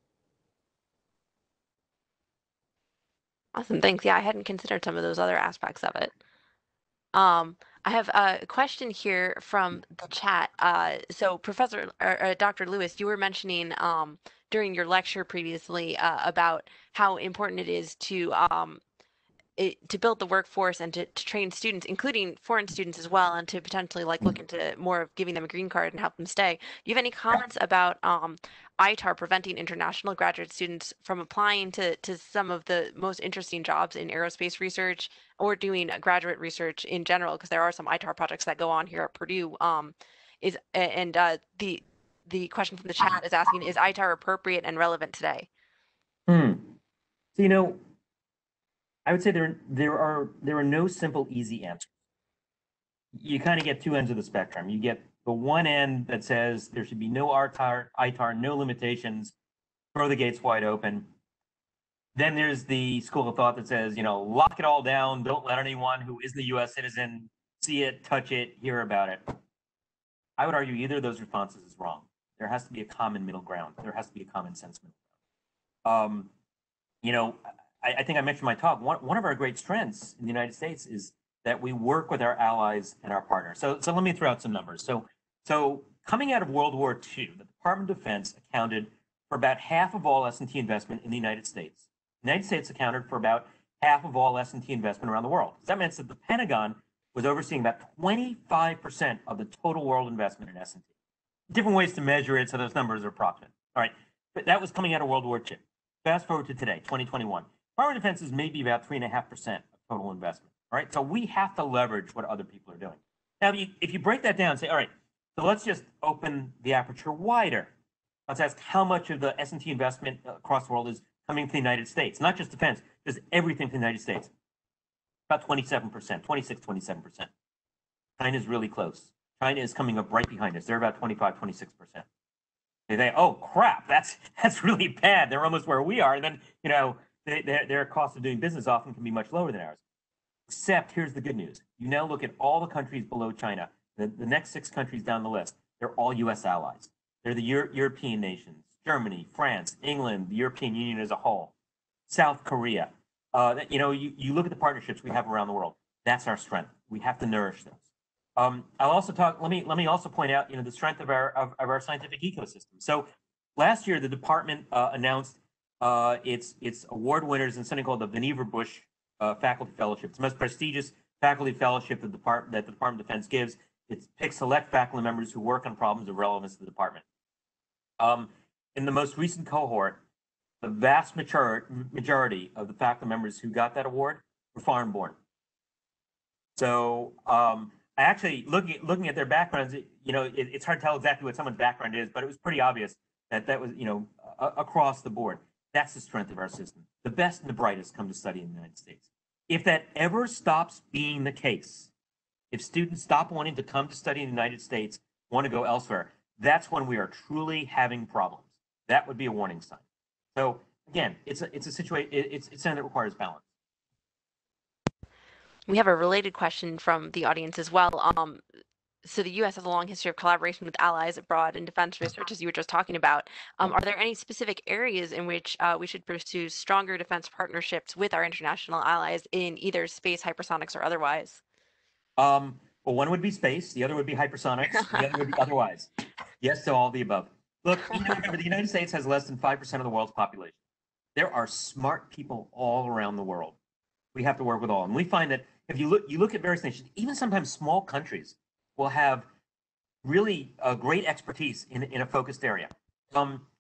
Awesome, thanks. Yeah, I hadn't considered some of those other aspects of it. I have a question here from the chat. So Professor Dr. Lewis, you were mentioning during your lecture previously about how important it is to build the workforce and to train students, including foreign students as well, and to potentially look into more of giving them a green card and help them stay. Do you have any comments about ITAR preventing international graduate students from applying to some of the most interesting jobs in aerospace research or doing graduate research in general? Because there are some ITAR projects that go on here at Purdue. The question from the chat is asking, is ITAR appropriate and relevant today? So, you know, I would say there are no simple, easy answers. You kind of get two ends of the spectrum. You get the one end that says there should be no ITAR, no limitations, throw the gates wide open. Then there's the school of thought that says, you know, lock it all down, don't let anyone who isn't a U.S. citizen see it, touch it, hear about it. I would argue either of those responses is wrong. There has to be a common middle ground. There has to be a common sense middle ground. You know, I think I mentioned in my talk, one of our great strengths in the United States is that we work with our allies and our partners. So let me throw out some numbers. So coming out of World War II, the Department of Defense accounted for about half of all S&T investment in the United States. The United States accounted for about half of all S&T investment around the world. That meant that the Pentagon was overseeing about 25% of the total world investment in S&T. Different ways to measure it, so those numbers are approximate. All right, but that was coming out of World War II. Fast forward to today, 2021. Foreign defense is maybe about 3.5% of total investment. All right, so we have to leverage what other people are doing. Now, if you break that down and say, all right, so let's just open the aperture wider. Let's ask how much of the S&T investment across the world is coming from the United States, not just defense, just everything from the United States. About 27%, 26, 27%. China's really close. China is coming up right behind us. They're about 25, 26%. Oh crap, that's really bad. They're almost where we are. And then, you know, their cost of doing business often can be much lower than ours. Except here's the good news. You now look at all the countries below China, the next 6 countries down the list, they're all US allies. They're the European nations, Germany, France, England, the European Union as a whole, South Korea. You know, you look at the partnerships we have around the world. That's our strength. We have to nourish those. I'll also talk, let me also point out, you know, the strength of our scientific ecosystem. So last year, the department announced its award winners in something called the Vannevar Bush Faculty Fellowship. It's the most prestigious faculty fellowship that the Department of Defense gives. It's pick select faculty members who work on problems of relevance to the department. In the most recent cohort, the vast majority of the faculty members who got that award were foreign born. So actually looking at their backgrounds, it's hard to tell exactly what someone's background is, but it was pretty obvious that that was, across the board. That's the strength of our system. The best and the brightest come to study in the United States. If that ever stops being the case, if students stop wanting to come to study in the United States, want to go elsewhere, that's when we are truly having problems. That would be a warning sign. So again, it's a situation, it's something that requires balance. We have a related question from the audience as well. So the U.S. has a long history of collaboration with allies abroad in defense research, as you were just talking about. Are there any specific areas in which we should pursue stronger defense partnerships with our international allies in either space, hypersonics, or otherwise? Well, one would be space, the other would be hypersonics, the other would be otherwise. Yes to all the above. Look, remember, the United States has less than 5% of the world's population. There are smart people all around the world. We have to work with all. And we find that if you look at various nations, even sometimes small countries will have really great expertise in a focused area.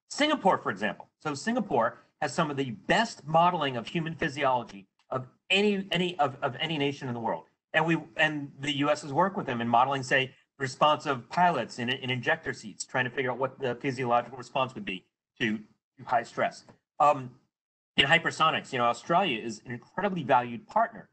Singapore, for example. So Singapore has some of the best modeling of human physiology of any nation in the world. And the U.S. has worked with them in modeling, say, the response of pilots in injector seats, trying to figure out what the physiological response would be to high stress. In hypersonics, Australia is an incredibly valued partner.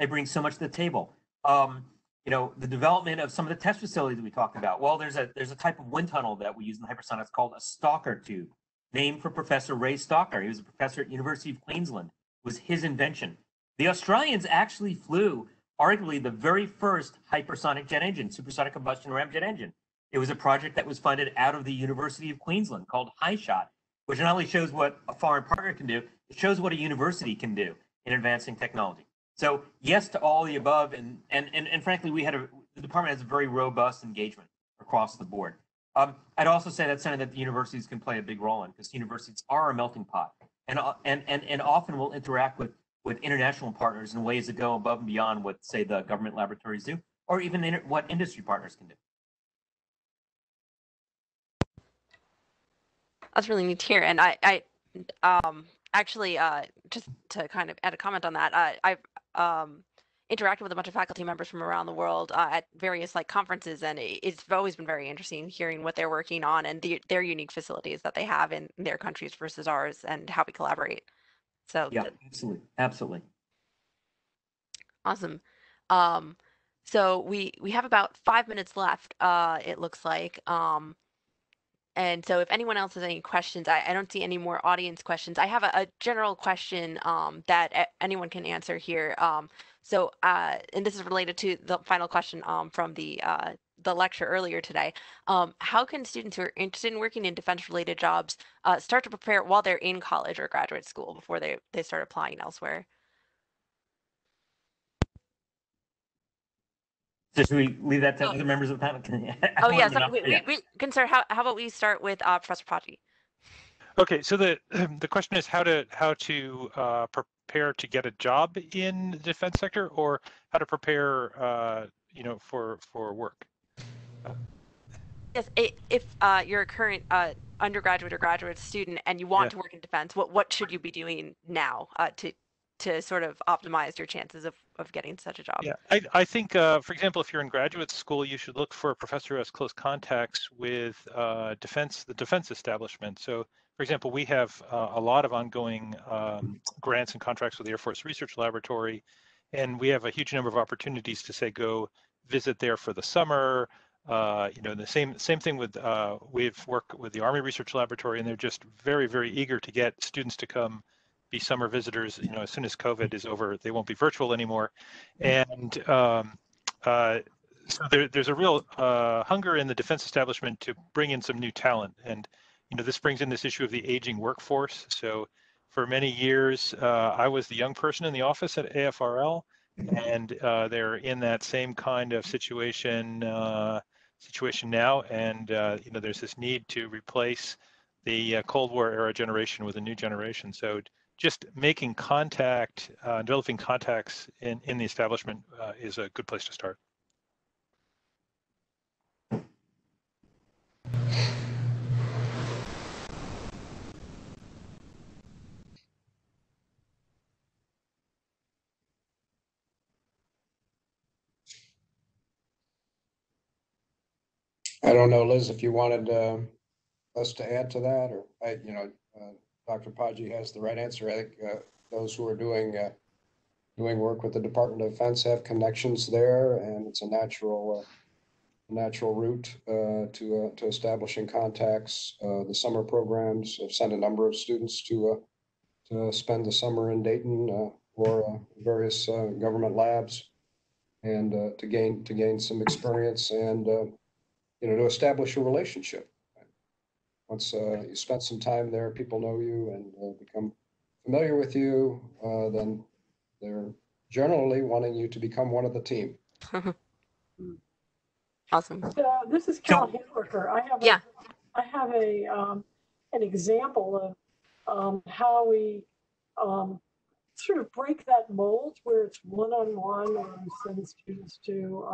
They bring so much to the table. The development of some of the test facilities that we talked about. Well, there's a type of wind tunnel that we use in hypersonics called a Stalker tube, named for Professor Ray Stalker. He was a professor at University of Queensland. It was his invention. The Australians actually flew arguably the very first hypersonic jet engine, supersonic combustion ramjet engine. It was a project that was funded out of the University of Queensland called High Shot, which not only shows what a foreign partner can do, it shows what a university can do in advancing technology. So yes to all the above, and frankly, the department has a very robust engagement across the board. I'd also say that's something that the universities can play a big role in, because universities are a melting pot and often will interact with international partners in ways that go above and beyond what, say, the government laboratories do, or even what industry partners can do. That's really neat to hear. And I actually, just to kind of add a comment on that, I've interacted with a bunch of faculty members from around the world at various conferences, and it's always been very interesting hearing what they're working on and their unique facilities that they have in their countries versus ours and how we collaborate. So yeah, absolutely. Awesome. So we have about 5 minutes left, it looks like. And so if anyone else has any questions, I don't see any more audience questions. I have a general question that anyone can answer here. And this is related to the final question from the lecture earlier today. How can students who are interested in working in defense-related jobs start to prepare while they're in college or graduate school before they start applying elsewhere? Just we leave that to other members of the panel? We can start. How about we start with Professor Poggie? Okay, so the question is how to prepare to get a job in the defense sector, or how to prepare for work. Yes, if you're a current undergraduate or graduate student and you want to work in defense, what should you be doing now to sort of optimize your chances of getting such a job? Yeah, I think, for example, if you're in graduate school, you should look for a professor who has close contacts with the defense establishment. So, for example, we have a lot of ongoing grants and contracts with the Air Force Research Laboratory, and we have a huge number of opportunities to, say, go visit there for the summer. The same thing with we've worked with the Army Research Laboratory, and they're just very, very eager to get students to come be summer visitors. As soon as COVID is over, they won't be virtual anymore, and so there's a real hunger in the defense establishment to bring in some new talent, and this brings in this issue of the aging workforce. So for many years, I was the young person in the office at AFRL. And they're in that same kind of situation now, and there's this need to replace the Cold War era generation with a new generation. So just making contact, developing contacts in the establishment is a good place to start. I don't know, Liz, if you wanted us to add to that, or Dr. Poggie has the right answer. I think those who are doing doing work with the Department of Defense have connections there, and it's a natural route to establishing contacts. The summer programs have sent a number of students to spend the summer in Dayton or various government labs, and to gain some experience and to establish a relationship. Once you spent some time there, people know you and become familiar with you. Then they're generally wanting you to become one of the team. Awesome. This is Carol Handwerker. I have an example of how we sort of break that mold where it's one-on-one, where we send students to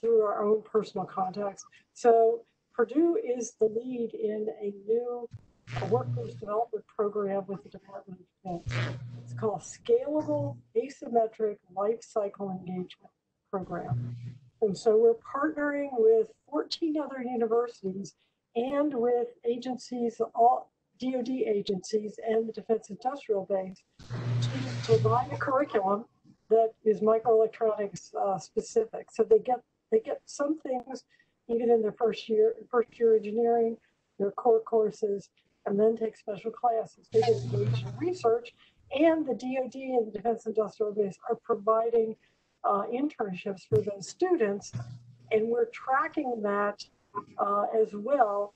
through our own personal contacts. So Purdue is the lead in a new workforce development program with the Department of Defense. It's called Scalable Asymmetric Life Cycle Engagement Program. And so we're partnering with 14 other universities and with agencies, all DOD agencies and the Defense Industrial Base, to provide a curriculum that is microelectronics specific. So they get some things even in their first year engineering, their core courses, and then take special classes. They get engaged in research, and the DOD and the Defense Industrial Base are providing internships for those students, and we're tracking that as well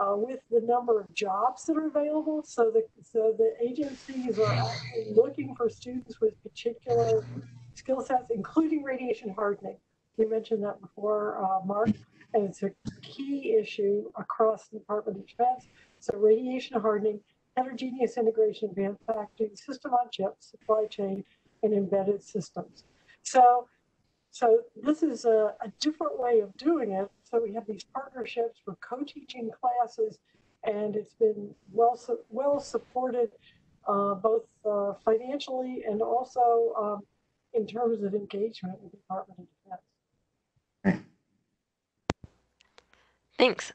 with the number of jobs that are available. So the agencies are actually looking for students with particular skill sets, including radiation hardening. You mentioned that before, Mark, and it's a key issue across the Department of Defense. So radiation hardening, heterogeneous integration, advanced packaging, system on chip, supply chain, and embedded systems. So this is a different way of doing it. So we have these partnerships, we're co-teaching classes, and it's been well supported both financially and also in terms of engagement with the Department of Defense. Thanks.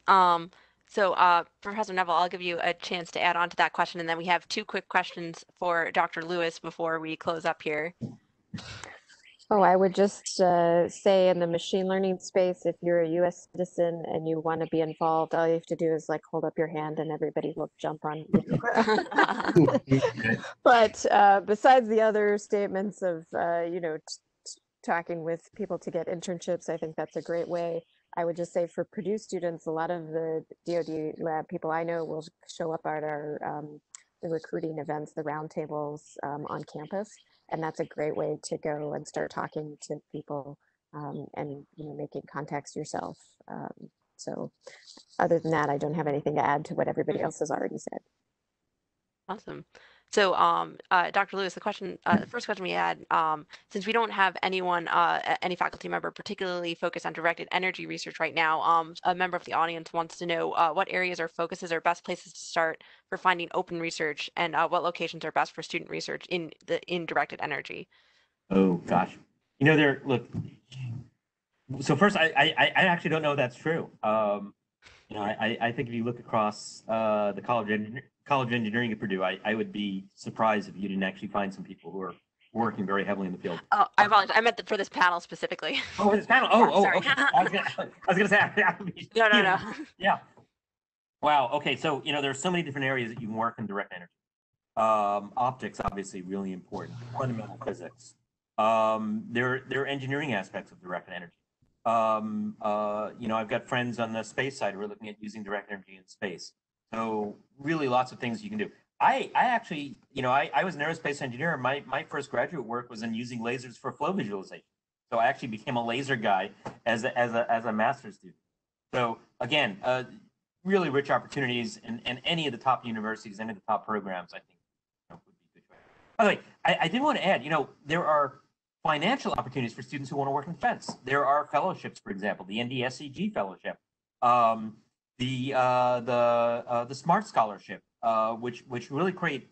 So Professor Neville, I'll give you a chance to add on to that question, and then we have two quick questions for Dr. Lewis before we close up here. Oh, I would just say in the machine learning space, if you're a U.S. citizen and you want to be involved, all you have to do is like hold up your hand and everybody will jump on you. But besides the other statements of, talking with people to get internships, I think that's a great way. I would just say for Purdue students, a lot of the DOD lab people I know will show up at our the recruiting events, the roundtables on campus. And that's a great way to go and start talking to people and making contacts yourself. So other than that, I don't have anything to add to what everybody else has already said. Awesome. So Dr. Lewis, the first question we had, since we don't have anyone, any faculty member particularly focused on directed energy research right now, a member of the audience wants to know what areas or focuses are best places to start for finding open research, and what locations are best for student research in directed energy. Oh gosh, look. So first, I actually don't know if that's true. I think if you look across the College of Engineering at Purdue, I would be surprised if you didn't actually find some people who are working very heavily in the field. Oh, I apologize. I meant for this panel specifically. Oh, for this panel. Oh, sorry. Okay. I was gonna say. No. Yeah. Wow. Okay. So there's so many different areas that you can work in direct energy. Optics, obviously, really important. Fundamental physics. There are engineering aspects of direct energy. I've got friends on the space side who are looking at using direct energy in space. So really lots of things you can do. I actually, I was an aerospace engineer. My first graduate work was in using lasers for flow visualization. So I actually became a laser guy as a master's student. So again, really rich opportunities in any of the top universities, any of the top programs, I think would be good. By the way, I did want to add, there are financial opportunities for students who want to work in defense. There are fellowships, for example, the NDSCG fellowship. The SMART scholarship, which really create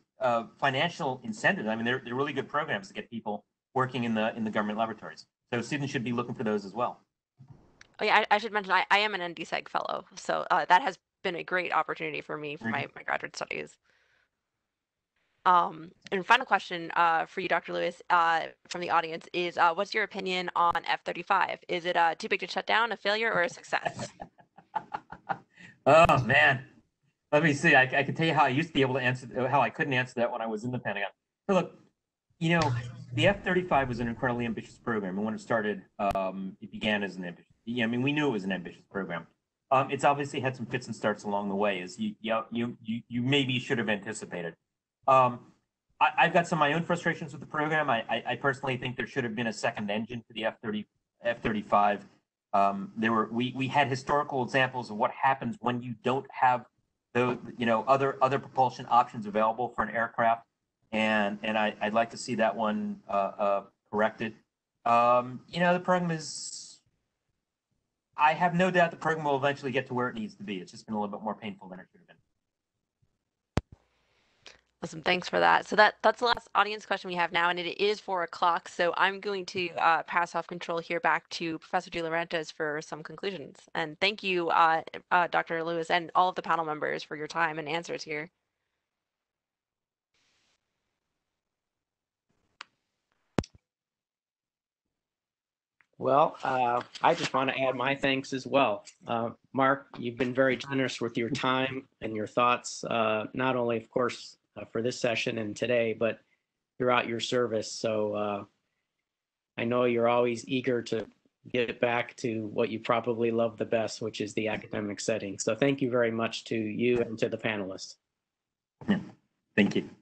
financial incentives. I mean, they're really good programs to get people working in the government laboratories. So students should be looking for those as well. Oh yeah, I should mention I am an NDSEG fellow, so that has been a great opportunity for me for my graduate studies. And final question for you, Dr. Lewis, from the audience is, what's your opinion on F-35? Is it too big to shut down, a failure, or a success? Oh man, let me see. I can tell you how I used to be able to answer, how I couldn't answer that when I was in the Pentagon. So look, you know, the F-35 was an incredibly ambitious program, and when it started, it began as an ambitious. Yeah, I mean, we knew it was an ambitious program. It's obviously had some fits and starts along the way, as you maybe should have anticipated. I've got some of my own frustrations with the program. I personally think there should have been a second engine for the F-35. We had historical examples of what happens when you don't have the other propulsion options available for an aircraft, and I'd like to see that one corrected. The program is, I have no doubt the program will eventually get to where it needs to be. It's just been a little bit more painful than it should have been. Awesome, thanks for that. So that's the last audience question we have now, and it is 4 o'clock. So I'm going to pass off control here back to Professor DeLaurentis for some conclusions. And thank you, Dr. Lewis, and all of the panel members for your time and answers here. Well, I just want to add my thanks as well. Mark, you've been very generous with your time and your thoughts, not only, of course, for this session and today, but throughout your service. So I know you're always eager to get back to what you probably love the best, which is the academic setting. So thank you very much to you and to the panelists. Yeah, thank you.